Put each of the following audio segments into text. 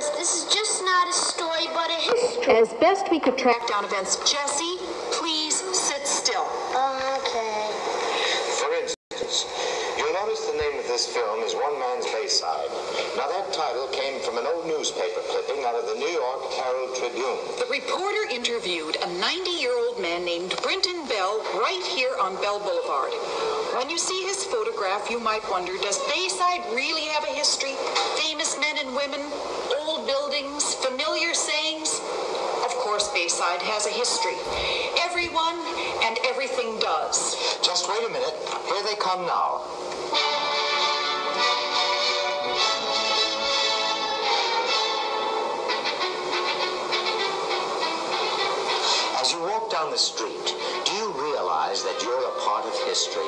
friends, this is just not a story, but a history. As best we could track down events. Jesse, please sit still. Okay. For instance, you'll notice the name of this film is One Man's Bayside. Now, that title came from an old newspaper clipping out of the New York Herald Tribune. The reporter interviewed a 90-year-old man named Brinton Bell right here on Bell Boulevard. When you see his photograph, you might wonder, does Bayside really have a history? Famous men and women, old buildings, familiar sayings? Of course, Bayside has a history. Everyone and everything does. Just wait a minute. Here they come now. As you walk down the street, do you realize that you're a part of history?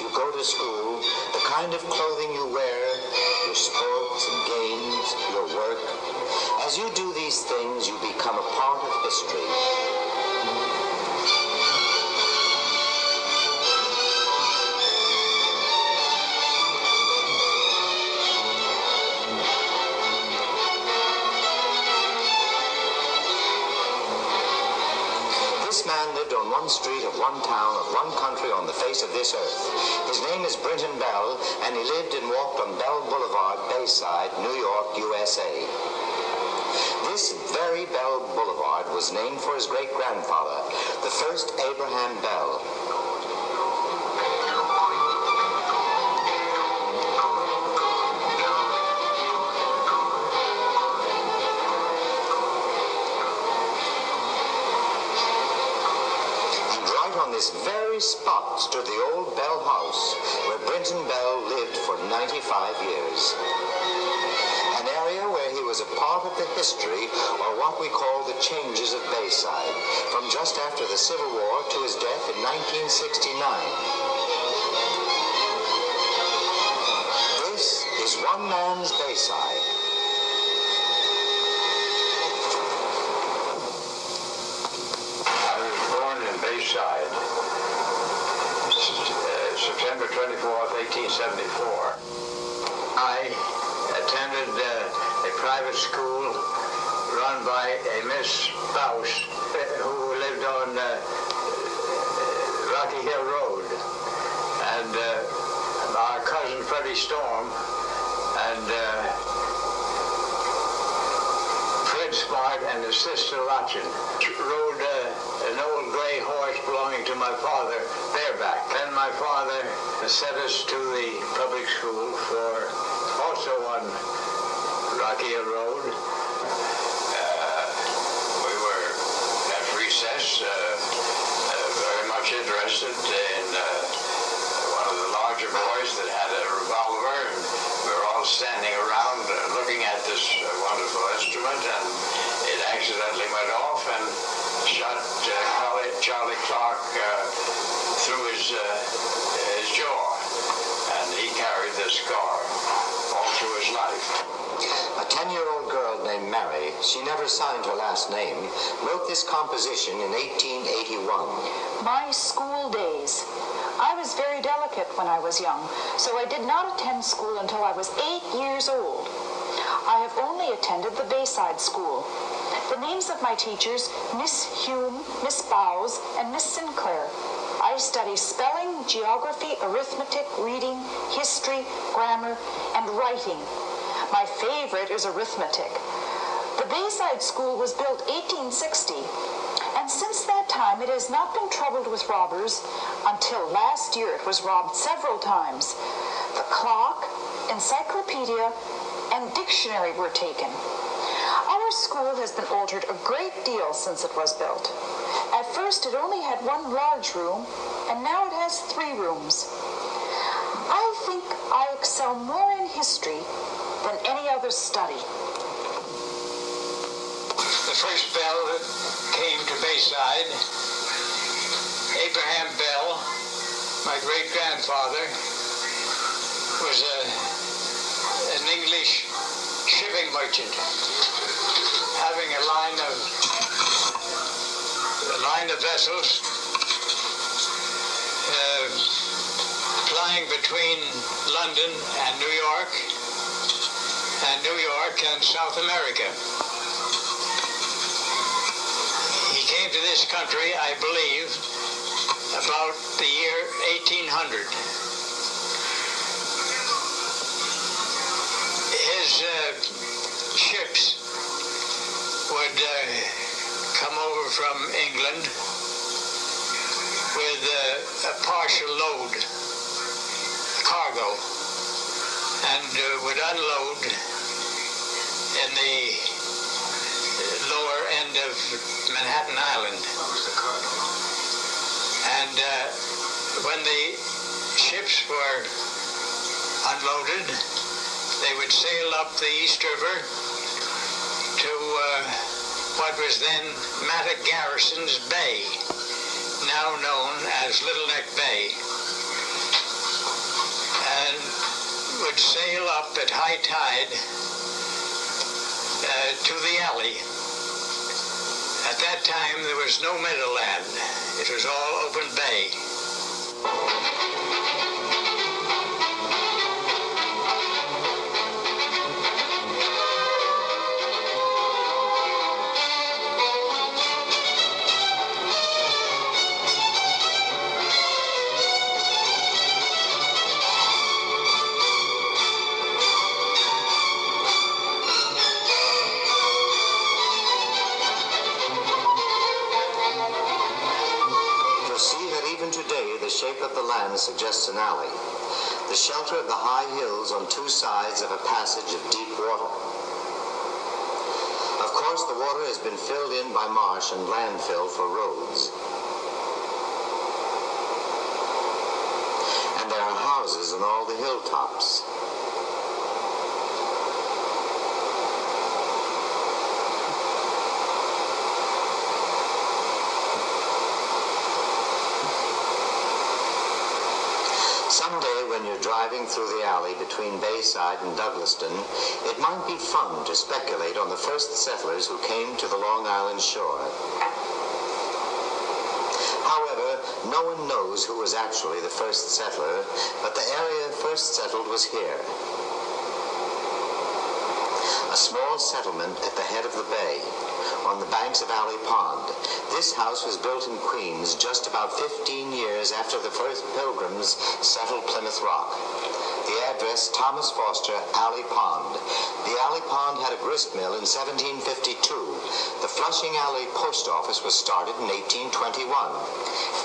You go to school, the kind of clothing you wear, your sports and games, your work. As you do these things, you become a part of history. On one street of one town of one country on the face of this earth. His name is Brinton Bell, and he lived and walked on Bell Boulevard, Bayside, New York, USA. This very Bell Boulevard was named for his great-grandfather, the first Abraham Bell. Very spot stood the old Bell House, where Brinton Bell lived for 95 years. An area where he was a part of the history, or what we call the changes of Bayside, from just after the Civil War to his death in 1969. This is One Man's Bayside. I was born in Bayside. September 24th, 1874. I attended a private school run by a Miss Bowes who lived on Rocky Hill Road. And our cousin Freddie Storm and Fritz Bart and his sister Lachin rode an old gray horse belonging to my father bareback. Then my father sent us to the public school for also on Rocky Hill Road. We were at recess very much interested in one of the larger boys that had a revolver. We were all standing around looking at this wonderful instrument, and it accidentally went off and shot Charlie Clark through his jaw, and he carried this scar all through his life. A 10-year-old girl named Mary, she never signed her last name, wrote this composition in 1881. My school days. I was very delicate when I was young, so I did not attend school until I was 8 years old. I have only attended the Bayside School. The names of my teachers, Miss Hume, Miss Bowes, and Miss Sinclair. I study spelling, geography, arithmetic, reading, history, grammar, and writing. My favorite is arithmetic. The Bayside School was built 1860, and since that time it has not been troubled with robbers until last year it was robbed several times. The clock, encyclopedia, and dictionary were taken. Our school has been altered a great deal since it was built. At first it only had one large room, and now it has 3 rooms. I think I excel more in history than any other study. The first Bell that came to Bayside, Abraham Bell, my great-grandfather, was an English shipping merchant, having a line kind of vessels flying between London and New York and South America. He came to this country, I believe, about the year 1800. His ships would come over from England with a partial load, cargo, and would unload in the lower end of Manhattan Island. And when the ships were unloaded, they would sail up the East River to what was then Matta Garrison's Bay, now known as Little Neck Bay, and would sail up at high tide to the alley. At that time, there was no middleland. It was all open bay. Suggests an alley, the shelter of the high hills on two sides of a passage of deep water. Of course, the water has been filled in by marsh and landfill for roads. And there are houses on all the hilltops. Someday, when you're driving through the alley between Bayside and Douglaston, it might be fun to speculate on the first settlers who came to the Long Island shore. However, no one knows who was actually the first settler, but the area first settled was here. A small settlement at the head of the bay, on the banks of Alley Pond. This house was built in Queens just about 15 years after the first pilgrims settled Plymouth Rock. The address, Thomas Foster, Alley Pond. The Alley Pond had a grist mill in 1752. The Flushing Alley Post Office was started in 1821,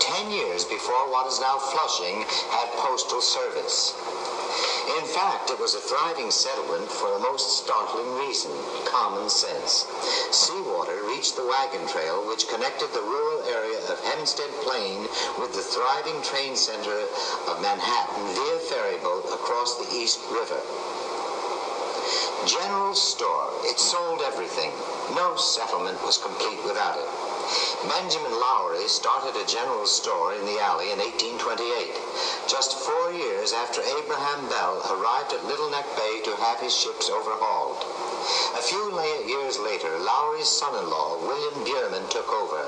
10 years before what is now Flushing had postal service. In fact, it was a thriving settlement for a most startling reason, common sense. Seawater reached the wagon trail, which connected the rural area of Hempstead Plain with the thriving train center of Manhattan via ferryboat across the East River. General store, it sold everything. No settlement was complete without it. Benjamin Lowry started a general store in the alley in 1828, just 4 years after Abraham Bell arrived at Little Neck Bay to have his ships overhauled. A few years later, Lowry's son-in-law, William Bierman, took over,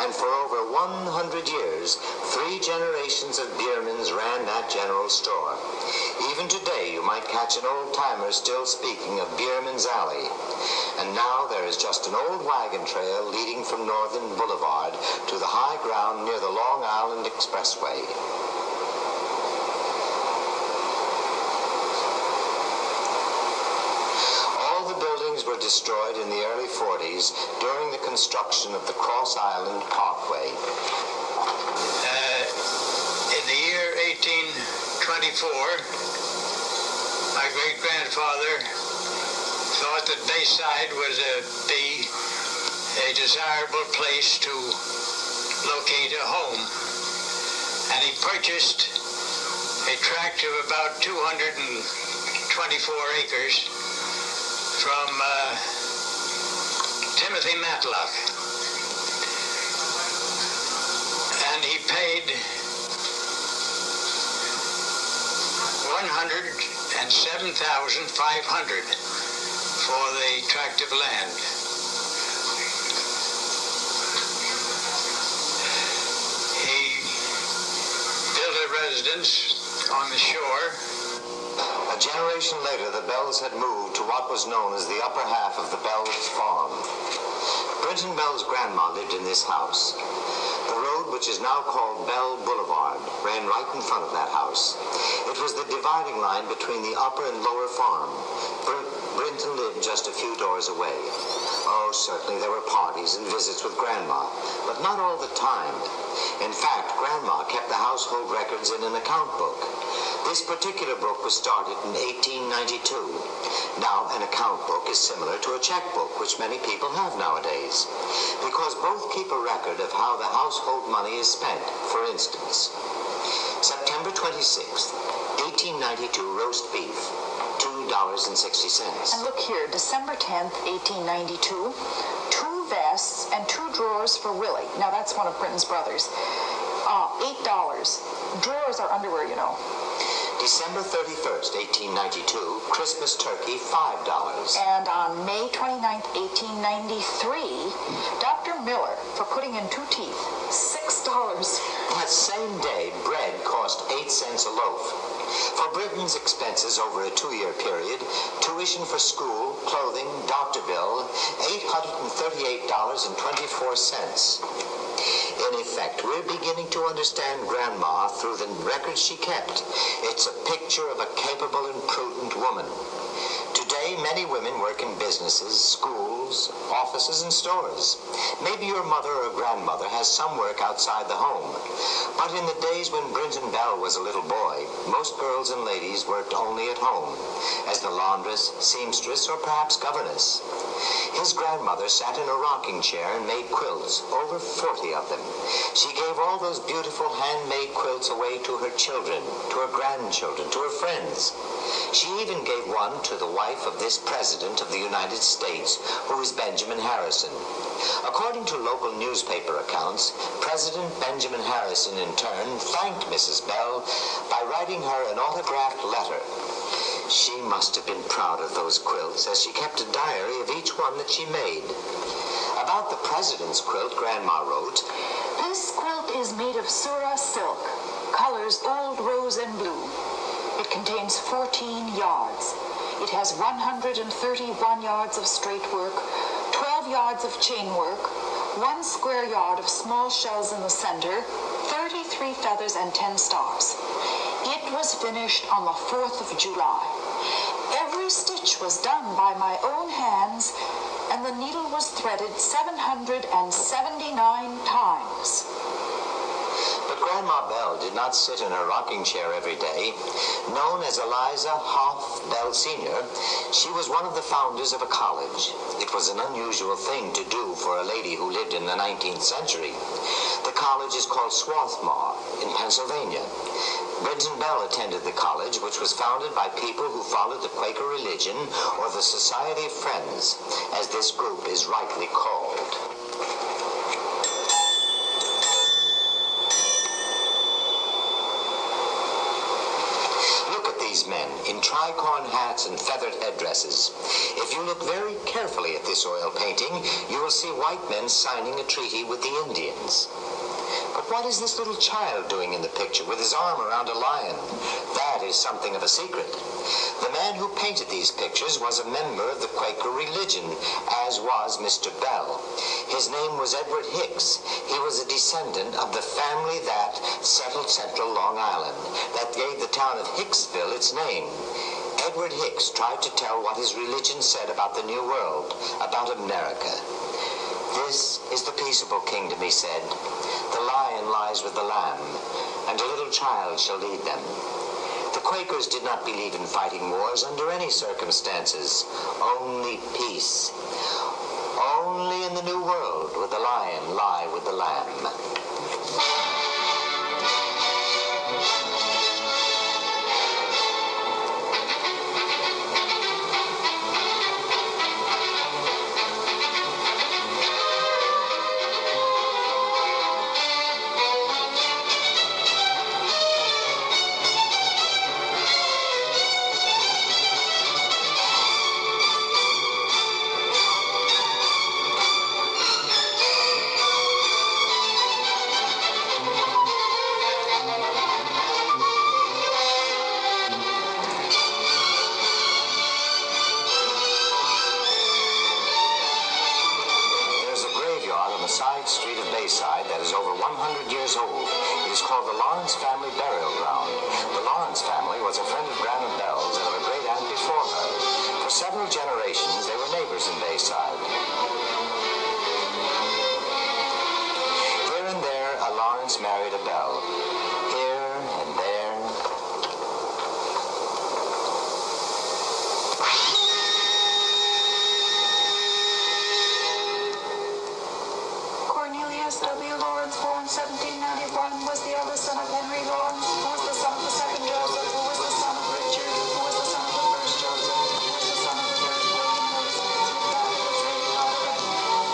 and for over 100 years, three generations of Biermans ran that general store. Even today, you might catch an old-timer still speaking of Bierman's Alley. And now there is just an old wagon trail leading from Northern Boulevard to the high ground near the Long Island Expressway. Were destroyed in the early 40s during the construction of the Cross Island Parkway. In the year 1824, my great-grandfather thought that Bayside would be a desirable place to locate a home, and he purchased a tract of about 224 acres from Timothy Matlock, and he paid $107,500 for the tract of land. residence on the shore. A generation later, the Bells had moved to what was known as the upper half of the Bells farm. Brinton Bell's grandma lived in this house. The road, which is now called Bell Boulevard, ran right in front of that house. It was the dividing line between the upper and lower farm. Brinton lived just a few doors away. Oh, certainly there were parties and visits with Grandma, but not all the time. In fact, Grandma kept the household records in an account book. This particular book was started in 1892. Now, an account book is similar to a checkbook, which many people have nowadays, because both keep a record of how the household money is spent. For instance, September 26th, 1892, roast beef, $2.60. And look here, December 10th, 1892, two vests and two drawers for Willie. Now, that's one of Brinton's brothers. $8. Drawers are underwear, you know. December 31st, 1892, Christmas turkey, $5. And on May 29th, 1893, Dr. Miller, for putting in two teeth, $6. That same day, bread cost 8 cents a loaf. For Brinton's expenses over a 2-year period, tuition for school, clothing, doctor bill, $838.24. In effect, we're beginning to understand Grandma through the records she kept. It's a picture of a capable and prudent woman. Today, many women work in businesses, schools, offices, and stores. Maybe your mother or grandmother has some work outside the home. But in the days when Brinton Bell was a little boy, most girls and ladies worked only at home, as the laundress, seamstress, or perhaps governess. His grandmother sat in a rocking chair and made quilts, over 40 of them. She gave all those beautiful handmade quilts away to her children, to her grandchildren, to her friends. She even gave one to the wife of this President of the United States, who is Benjamin Harrison. According to local newspaper accounts, President Benjamin Harrison, in turn, thanked Mrs. Bell by writing her an autographed letter. She must have been proud of those quilts, as she kept a diary of each one that she made. About the President's quilt, Grandma wrote, "This quilt is made of Surah silk, colors old rose and blue. It contains 14 yards. It has 131 yards of straight work, 12 yards of chain work, 1 square yard of small shells in the center, 33 feathers and 10 stars. It was finished on the 4th of July. Every stitch was done by my own hands, and the needle was threaded 779 times." But Grandma Bell did not sit in her rocking chair every day. Known as Eliza Hoff Bell Sr., she was one of the founders of a college. It was an unusual thing to do for a lady who lived in the 19th century. The college is called Swarthmore in Pennsylvania. Brinton Bell attended the college, which was founded by people who followed the Quaker religion or the Society of Friends, as this group is rightly called. Men in tricorn hats and feathered headdresses. If you look very carefully at this oil painting, you will see white men signing a treaty with the Indians. But what is this little child doing in the picture with his arm around a lion? That is something of a secret. The man who painted these pictures was a member of the Quaker religion, as was Mr. Bell. His name was Edward Hicks. He was a descendant of the family that settled central Long Island, that gave the town of Hicksville its name. Edward Hicks tried to tell what his religion said about the New World, about America. "This is the peaceable kingdom," he said. "The lion lies with the lamb, and a little child shall lead them." The Quakers did not believe in fighting wars under any circumstances, only peace. Only in the New World would the lion lie with the lamb. the side street of Bayside that is over 100 years old. It is called the Lawrence family burial ground. The Lawrence family was a friend of Grandma Bell's and of a great aunt before her. For several generations, they were neighbors in Bayside. Here and there, a Lawrence married a Bell. Here and there. Cornelius W. Lawrence, born 1791, was the eldest son of Henry Lawrence, who was the son of the second Joseph, who was the son of Richard, who was the son of the first Joseph, who was the son of the third William,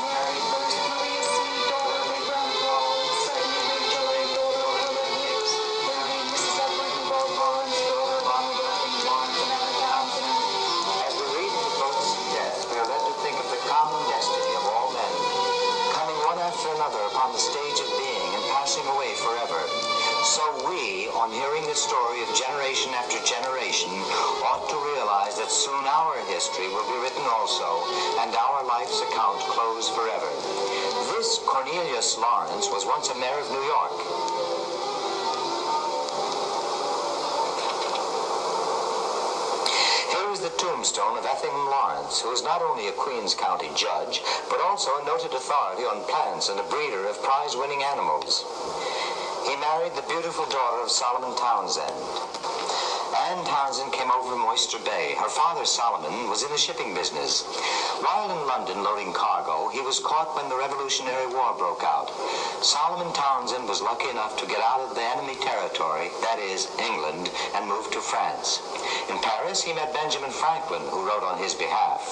Mary, first Maria C., daughter of Abraham Bell, second Rachel A., daughter of Edward Hicks, third Mrs. Edward and Bob Lawrence, daughter of Oliver and Lawrence and Townsend. As we read the books of death, we are led to think of the common destiny of all men, coming one after another upon the stage of being and passing away forever. So we, on hearing the story of generation after generation, ought to realize that soon our history will be written also, and our life's account close forever. This Cornelius Lawrence was once a mayor of New York. Here is the tombstone of Effingham Lawrence, who is not only a Queens County judge, but also a noted authority on plants and a breeder of prize-winning animals. He married the beautiful daughter of Solomon Townsend. Anne Townsend came over from Oyster Bay. Her father, Solomon, was in the shipping business. While in London loading cargo, he was caught when the Revolutionary War broke out. Solomon Townsend was lucky enough to get out of the enemy territory, that is, England, and moved to France. In Paris, he met Benjamin Franklin, who wrote on his behalf.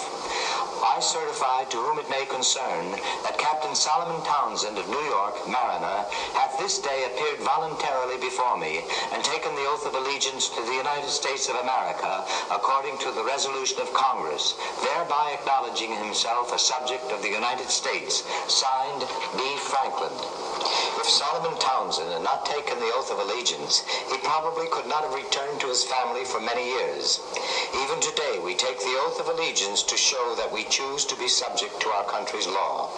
I certify to whom it may concern that Captain Solomon Townsend of New York, Mariner, hath this day appeared voluntarily before me and taken the oath of allegiance to the United States of America according to the resolution of Congress, thereby acknowledging himself a subject of the United States. Signed, B. Franklin. If Solomon Townsend had not taken the oath of allegiance, he probably could not have returned to his family for many years. Even today, we take the oath of allegiance to show that we choose to be subject to our country's law.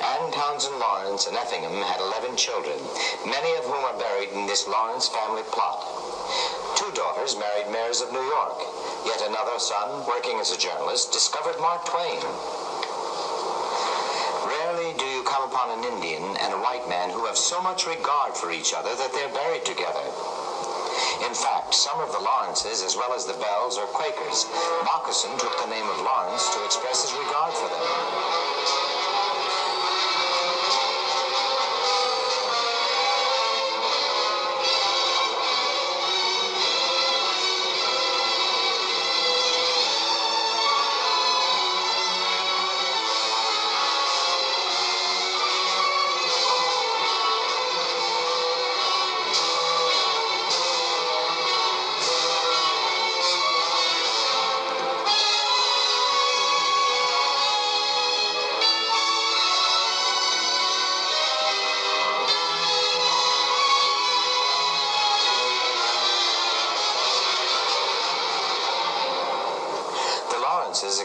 Anne Townsend Lawrence and Effingham had 11 children, many of whom are buried in this Lawrence family plot. Two daughters married mayors of New York. Yet another son, working as a journalist, discovered Mark Twain. Rarely do you come upon an Indian and a white man who have so much regard for each other that they're buried together. In fact, some of the Lawrences, as well as the Bells, are Quakers. Moccasin took the name of Lawrence to express his regard for them.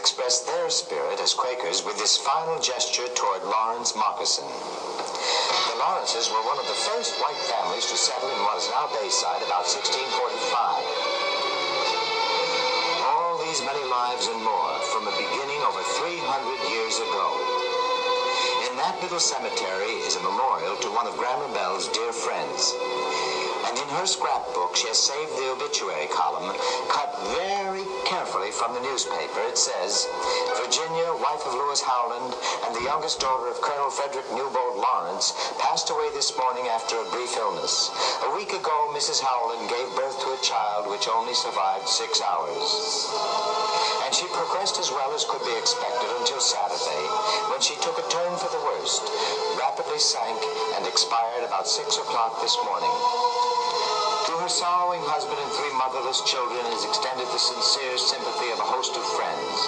Expressed their spirit as Quakers with this final gesture toward Lawrence Moccasin. The Lawrences were one of the first white families to settle in what is now Bayside about 1645. All these many lives and more from a beginning over 300 years ago. In that little cemetery is a memorial to one of Grandma Bell's dear friends. And in her scrapbook, she has saved the obituary column, cut very carefully from the newspaper. It says, Virginia, wife of Lewis Howland, and the youngest daughter of Colonel Frederick Newbold Lawrence, passed away this morning after a brief illness. A week ago, Mrs. Howland gave birth to a child which only survived 6 hours. And she progressed as well as could be expected until Saturday, when she took a turn for the worst, rapidly sank, and expired about 6 o'clock this morning. To her sorrowing husband and 3 motherless children is extended the sincere sympathy of a host of friends.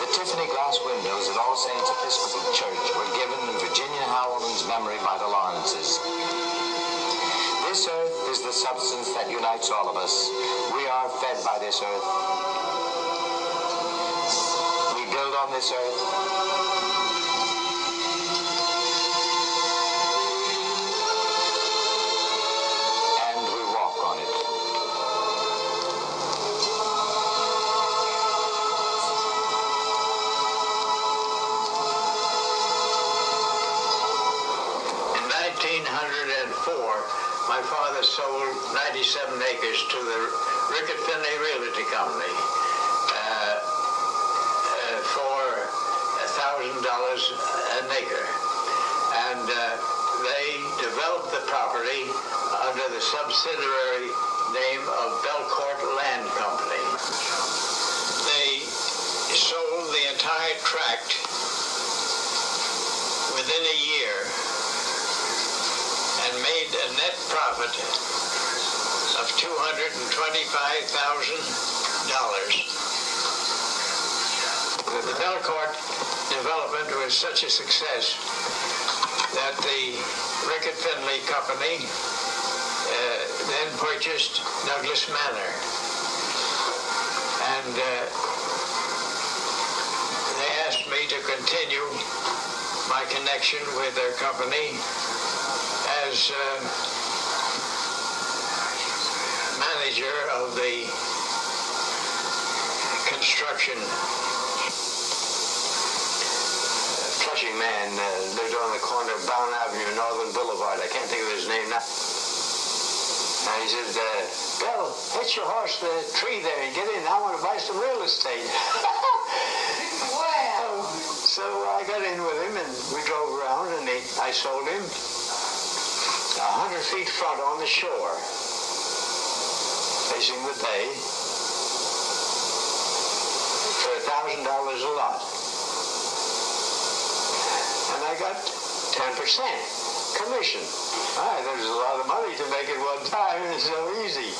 The Tiffany glass windows of All Saints Episcopal Church were given in Virginia Howland's memory by the Lawrences. This earth is the substance that unites all of us. We are fed by this earth. We build on this earth. 1904, my father sold 97 acres to the Rickett Finley Realty Company for $1,000 an acre. And they developed the property under the subsidiary name of Belcourt Land Company. They sold the entire tract within a year and made a net profit of $225,000. The Belcourt development was such a success that the Rickett Finley Company then purchased Douglas Manor, and they asked me to continue my connection with their company as manager of the construction. Flushing man lived on the corner of Brown Avenue, Northern Boulevard. I can't think of his name now. And he said, Bill, hitch your horse to the tree there and get in. I want to buy some real estate. Wow. So I got in with him and we drove around and I sold him 100 feet front on the shore, facing the bay, for $1,000 a lot. And I got 10%. Commission. There's a lot of money to make at one time. It's so easy.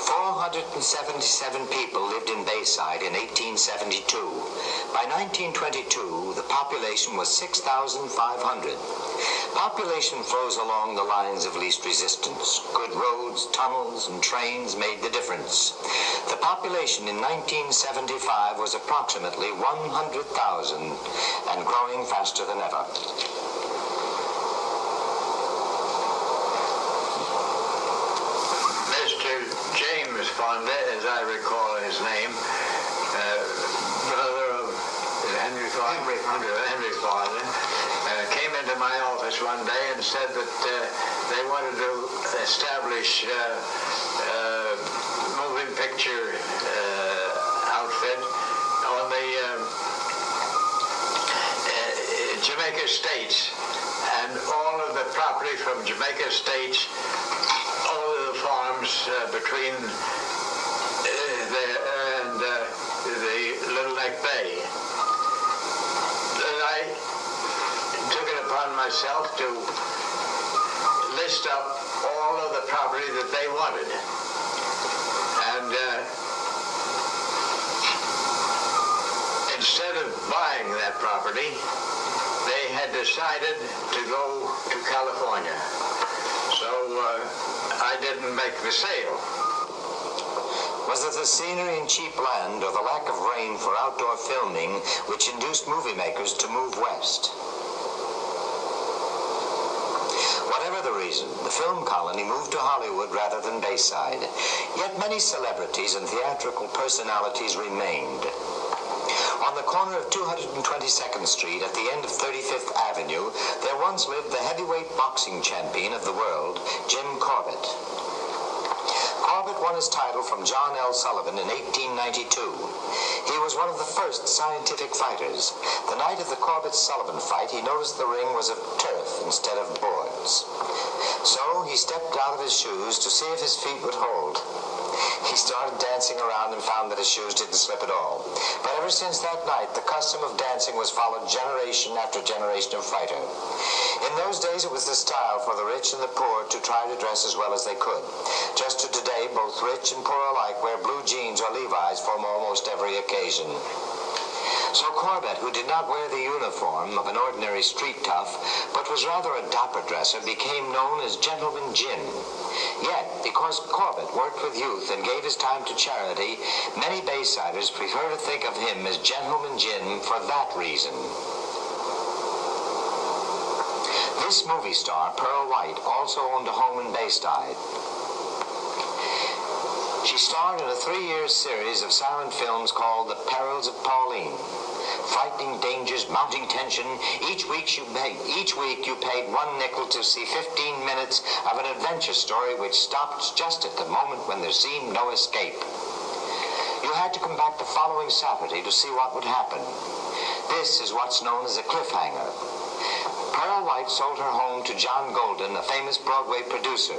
477 people lived in Bayside in 1872. By 1922, the population was 6,500. Population flows along the lines of least resistance. Good roads, tunnels, and trains made the difference. The population in 1975 was approximately 100,000 and growing faster than ever. As I recall his name, brother of Henry Fonda, came into my office one day and said that they wanted to establish moving picture outfit on the Jamaica Estates, and all of the property from Jamaica Estates, all of the farms between the Little Neck Bay. And I took it upon myself to list up all of the property that they wanted. And instead of buying that property, they had decided to go to California. So I didn't make the sale. Was it the scenery and cheap land or the lack of rain for outdoor filming which induced movie makers to move west? Whatever the reason, the film colony moved to Hollywood rather than Bayside. Yet many celebrities and theatrical personalities remained. On the corner of 222nd Street at the end of 35th Avenue, there once lived the heavyweight boxing champion of the world, Jim Corbett. Corbett won his title from John L. Sullivan in 1892. He was one of the first scientific fighters. The night of the Corbett-Sullivan fight, he noticed the ring was of turf instead of boards. So he stepped out of his shoes to see if his feet would hold. He started dancing around and found that his shoes didn't slip at all. But ever since that night, the custom of dancing was followed generation after generation of fighter. In those days, it was the style for the rich and the poor to try to dress as well as they could. Just to today, both rich and poor alike wear blue jeans or Levi's for almost every occasion. So Corbett, who did not wear the uniform of an ordinary street tough, but was rather a dapper dresser, became known as Gentleman Jim. Yet, because Corbett worked with youth and gave his time to charity, many Baysiders prefer to think of him as Gentleman Jim for that reason. This movie star, Pearl White, also owned a home in Bayside. She starred in a 3-year series of silent films called The Perils of Pauline. frightening dangers, mounting tension. Each week you paid $1 to see 15 minutes of an adventure story which stopped just at the moment when there seemed no escape. You had to come back the following Saturday to see what would happen. This is what's known as a cliffhanger. Pearl White sold her home to John Golden, a famous Broadway producer.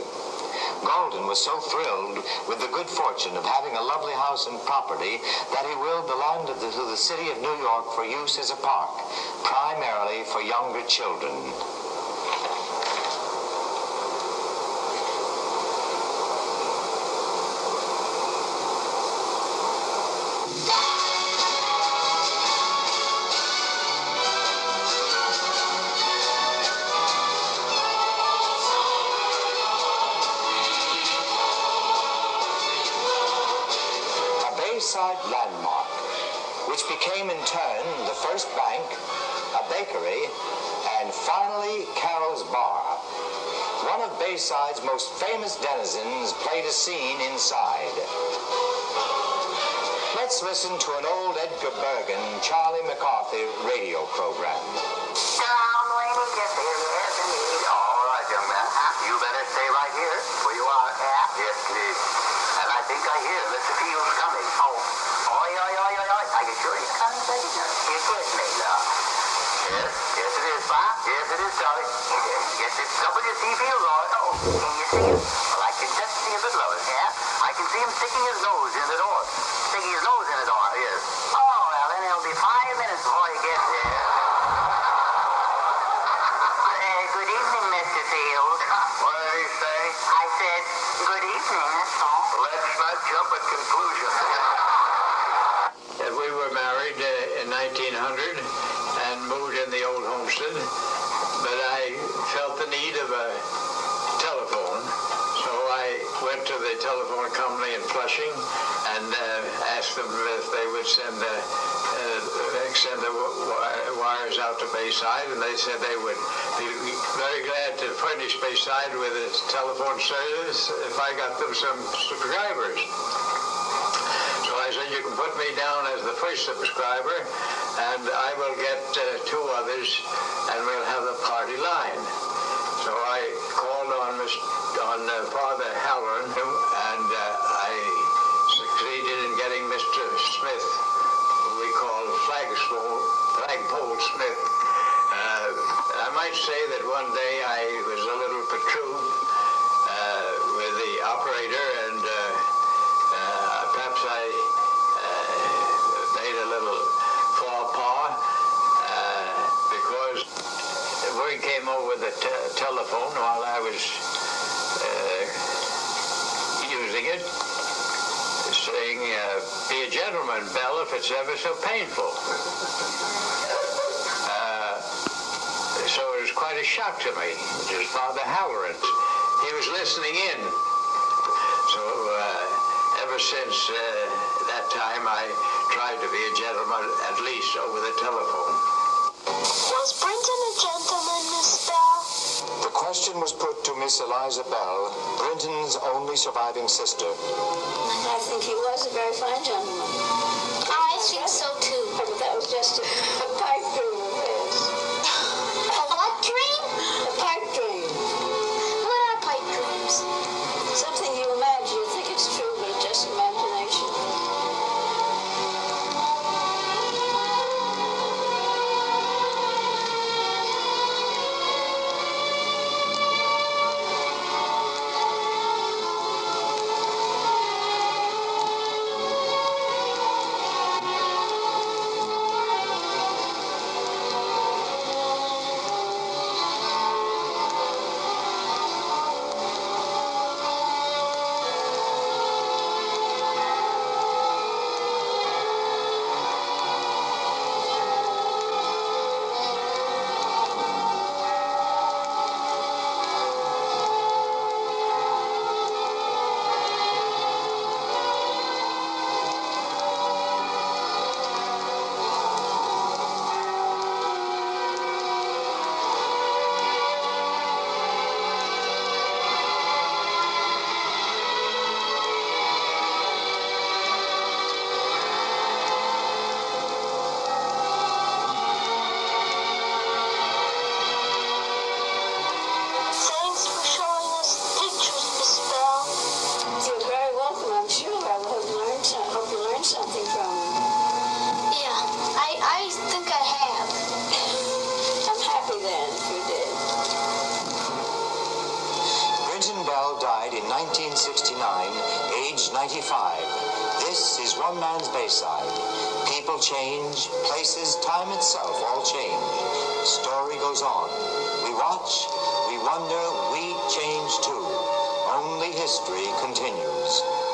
Golden was so thrilled with the good fortune of having a lovely house and property that he willed the land to the city of New York for use as a park, primarily for younger children. Landmark, which became in turn the first bank, a bakery, and finally Carol's Bar. One of Bayside's most famous denizens played a scene inside. Let's listen to an old Edgar Bergen, Charlie McCarthy radio program. All right, young man. You better stay right here where you are. Yes, please. And I think I hear Mr. Fields coming. I can show you. Come and take it. It is me now. Yes, yes it is, Pa. Yes it is, Charlie. Yes, it's W.C. Field, Lord. Oh, can you see him? Well, I can just see a little of it, yeah? I can see him sticking his nose in the door. Sticking his nose in the door, yes. Oh, well, then it'll be 5 minutes before he gets there. Good evening, Mr. Field. What did he say? I said, good evening, that's all. Let's not jump at conclusions. We were married in 1900 and moved in the old homestead, but I felt the need of a telephone, so I went to the telephone company in Flushing and asked them if they would send the wires out to Bayside, and they said they would be very glad to furnish Bayside with its telephone service if I got them some subscribers. You can put me down as the first subscriber, and I will get two others, and we'll have a party line. So I called on Father Halloran, and I succeeded in getting Mr. Smith, who we call Flagpole Smith. I might say that one day I was a little perturbed with the operator, and perhaps I made a little faux pas because the word came over the telephone while I was using it, saying, be a gentleman, Bell, if it's ever so painful. So it was quite a shock to me. It was Father Halloran. He was listening in. So ever since that time, I tried to be a gentleman, at least over the telephone. Was Brinton a gentleman, Miss Bell? The question was put to Miss Eliza Bell, Brinton's only surviving sister. I think he was a very fine gentleman. I think so, too. But that was just a pipe dream of his. A what dream? A pipe dream. What are pipe dreams? Something you imagine, you think it's true. Imagination. 1969, age 95. This is one man's Bayside. People change, places, time itself all change. The story goes on. We watch, we wonder, we change too. Only history continues.